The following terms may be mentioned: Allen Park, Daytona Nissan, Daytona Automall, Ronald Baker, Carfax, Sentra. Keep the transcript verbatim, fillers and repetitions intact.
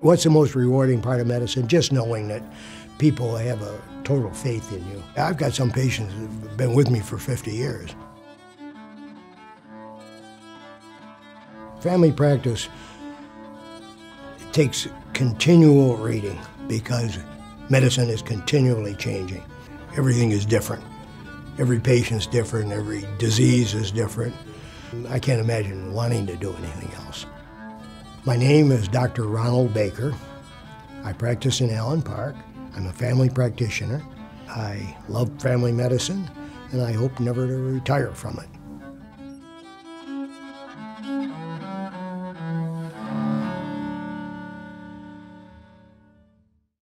What's the most rewarding part of medicine? Just knowing that people have a total faith in you. I've got some patients who've been with me for fifty years. Family practice takes continual reading because medicine is continually changing. Everything is different. Every patient's different, every disease is different. I can't imagine wanting to do anything else. My name is Doctor Ronald Baker. I practice in Allen Park. I'm a family practitioner. I love family medicine, and I hope never to retire from it.